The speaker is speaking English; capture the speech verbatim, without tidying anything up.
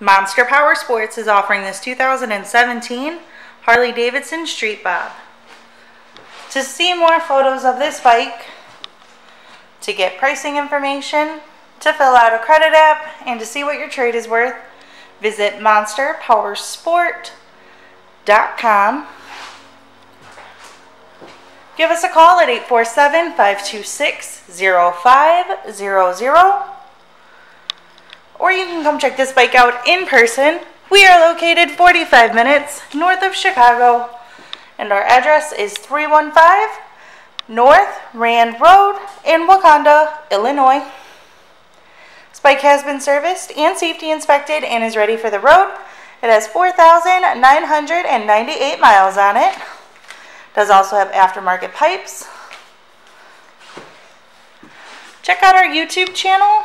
Monster Powersports is offering this two thousand seventeen Harley-Davidson Street Bob. To see more photos of this bike, to get pricing information, to fill out a credit app, and to see what your trade is worth, visit monster powersport dot com. Give us a call at eight four seven, five two six, zero five zero zero. Or you can come check this bike out in person. We are located forty-five minutes north of Chicago, and our address is three one five North Rand Road in Wakanda, Illinois. This bike has been serviced and safety inspected and is ready for the road. It has four thousand nine hundred ninety-eight miles on it. It does also have aftermarket pipes. Check out our YouTube channel.